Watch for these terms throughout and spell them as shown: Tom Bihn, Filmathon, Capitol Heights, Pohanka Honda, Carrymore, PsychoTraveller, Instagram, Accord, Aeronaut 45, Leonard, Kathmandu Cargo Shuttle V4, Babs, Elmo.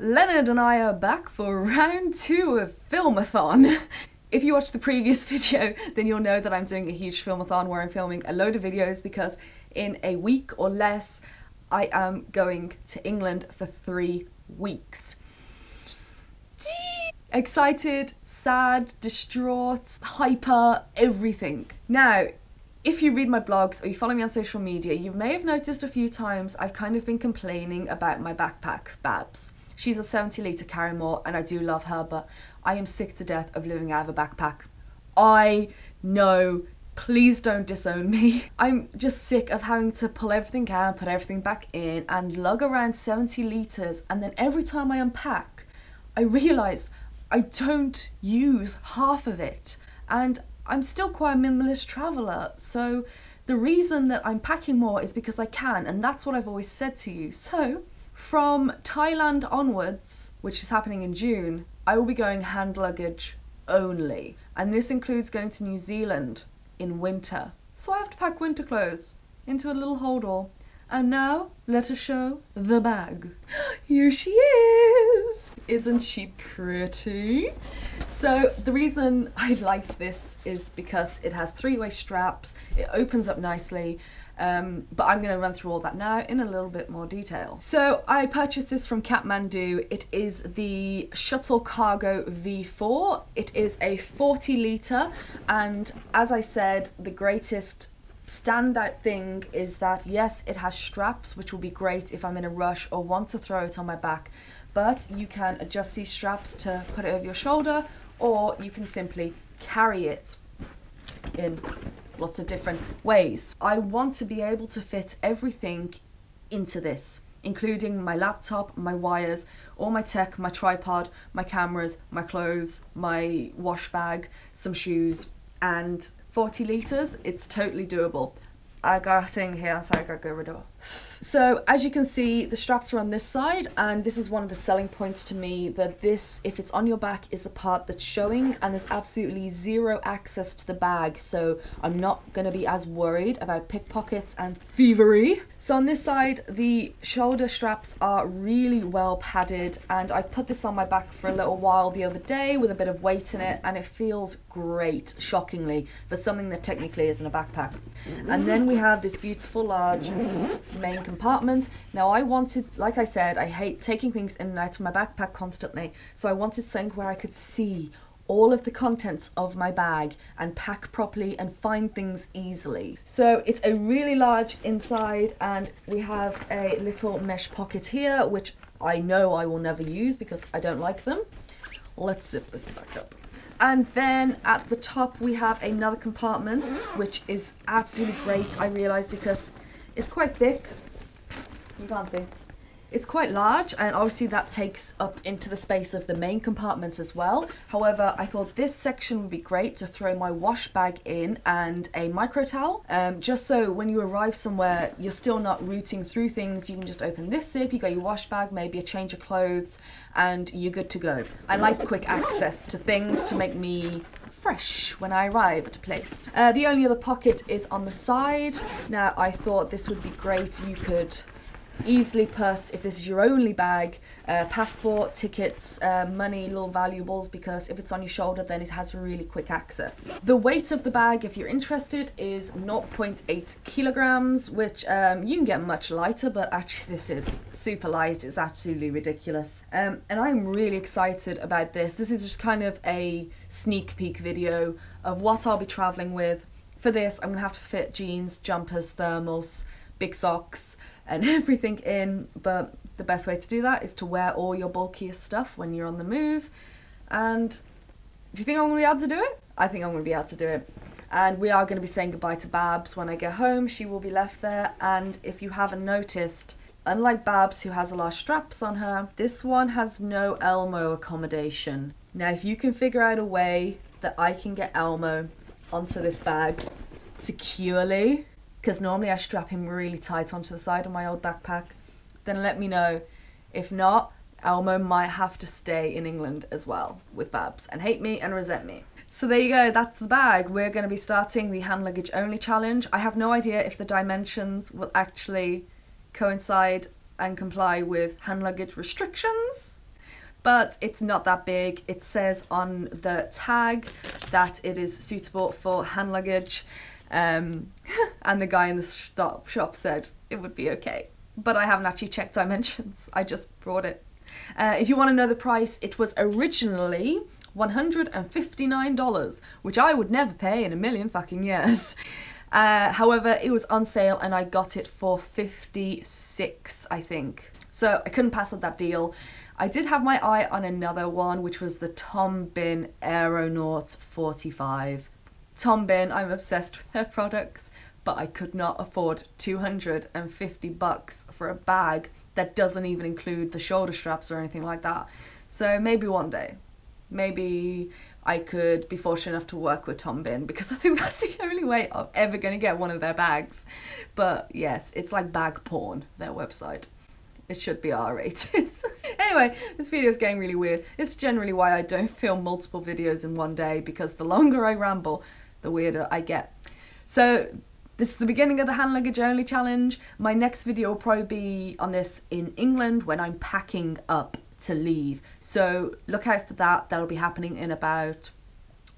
Leonard and I are back for round 2 of Filmathon. If you watched the previous video, then you'll know that I'm doing a huge Filmathon where I'm filming a load of videos because in a week or less, I am going to England for 3 weeks. Excited, sad, distraught, hyper, everything. Now, if you read my blogs or you follow me on social media, you may have noticed a few times I've kind of been complaining about my backpack, Babs. She's a 70-litre carrymore and I do love her, but I am sick to death of living out of a backpack. I know, please don't disown me. I'm just sick of having to pull everything out, put everything back in and lug around 70 litres, and then every time I unpack, I realise I don't use half of it. And I'm still quite a minimalist traveller, so the reason that I'm packing more is because I can, and that's what I've always said to you. So, from Thailand onwards, which is happening in June, I will be going hand luggage only. And this includes going to New Zealand in winter. So I have to pack winter clothes into a little holdall. And now, let us show the bag. Here she is! Isn't she pretty? So the reason I liked this is because it has three-way straps, it opens up nicely, but I'm going to run through all that now in a little bit more detail. So I purchased this from Kathmandu. It is the Shuttle Cargo V4. It is a 40-litre, and as I said, the greatest standout thing is that yes, it has straps, which will be great if I'm in a rush or want to throw it on my back, but you can adjust these straps to put it over your shoulder, or you can simply carry it in lots of different ways. I want to be able to fit everything into this, including my laptop, my wires, all my tech, my tripod, my cameras, my clothes, my wash bag, some shoes, and 40 litres, it's totally doable. I got a thing here, so I gotta go rid of it. So as you can see, the straps are on this side, and this is one of the selling points to me, that this, if it's on your back, is the part that's showing, and there's absolutely zero access to the bag, so I'm not gonna be as worried about pickpockets and thievery. So on this side, the shoulder straps are really well padded, and I put this on my back for a little while the other day with a bit of weight in it, and it feels great, shockingly, for something that technically isn't a backpack. And then we have this beautiful large main compartment. Now I wanted, like I said, I hate taking things in and out of my backpack constantly, so I wanted something where I could see all of the contents of my bag and pack properly and find things easily. So it's a really large inside, and we have a little mesh pocket here, which I know I will never use because I don't like them. Let's zip this back up. And then at the top we have another compartment, which is absolutely great, I realised, because it's quite thick. You can't see. It's quite large, and obviously that takes up into the space of the main compartments as well. However, I thought this section would be great to throw my wash bag in and a micro towel, just so when you arrive somewhere, you're still not rooting through things. You can just open this zip, you got your wash bag, maybe a change of clothes, and you're good to go. I like quick access to things to make me fresh when I arrive at a place. The only other pocket is on the side. Now, I thought this would be great. You could easily put, if this is your only bag, passport, tickets, money, little valuables, because if it's on your shoulder, then it has really quick access. The weight of the bag, if you're interested, is 0.8 kilograms, which you can get much lighter, but actually this is super light. It's absolutely ridiculous. And I'm really excited about this. This is just kind of a sneak peek video of what I'll be traveling with. For this, I'm gonna have to fit jeans, jumpers, thermals, big socks, and everything in, but the best way to do that is to wear all your bulkiest stuff when you're on the move. And do you think I'm gonna be able to do it? I think I'm gonna be able to do it. And we are gonna be saying goodbye to Babs when I get home. She will be left there, and if you haven't noticed, unlike Babs, who has a lot of straps on her, this one has no Elmo accommodation. Now, if you can figure out a way that I can get Elmo onto this bag securely, because normally I strap him really tight onto the side of my old backpack, then let me know. If not, Elmo might have to stay in England as well with Babs and hate me and resent me. So there you go, that's the bag. We're going to be starting the hand luggage only challenge. I have no idea if the dimensions will actually coincide and comply with hand luggage restrictions. but it's not that big. It says on the tag that it is suitable for hand luggage, and the guy in the shop said it would be okay. But I haven't actually checked dimensions, I just brought it. If you want to know the price, it was originally $159, which I would never pay in a million fucking years. However, it was on sale and I got it for 56, I think. So I couldn't pass up that deal. I did have my eye on another one, which was the Tom Bihn Aeronaut 45. Tom Bihn, I'm obsessed with their products, but I could not afford $250 for a bag that doesn't even include the shoulder straps or anything like that. So maybe one day, maybe I could be fortunate enough to work with Tom Bihn, because I think that's the only way I'm ever going to get one of their bags. But yes, it's like bag porn, their website. It should be R-rated. Anyway, this video is getting really weird. It's generally why I don't film multiple videos in one day, because the longer I ramble, the weirder I get. So this is the beginning of the hand luggage only challenge. My next video will probably be on this in England when I'm packing up to leave, so look out for that. That'll be happening in about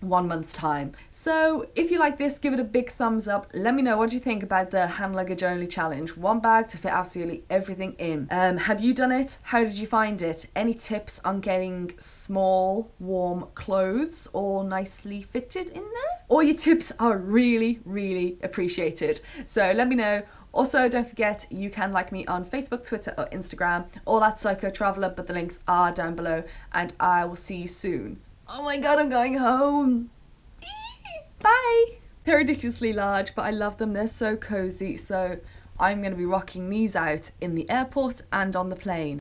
1 month's time. So if you like this, give it a big thumbs up. Let me know what you think about the hand luggage only challenge. One bag to fit absolutely everything in. Have you done it? How did you find it? Any tips on getting small, warm clothes all nicely fitted in there? All your tips are really, really appreciated. So let me know. Also, don't forget, you can like me on Facebook, Twitter or Instagram, all at PsychoTraveller, but the links are down below, and I will see you soon. Oh my god, I'm going home! Eee! Bye! They're ridiculously large, but I love them, they're so cozy, so I'm going to be rocking these out in the airport and on the plane.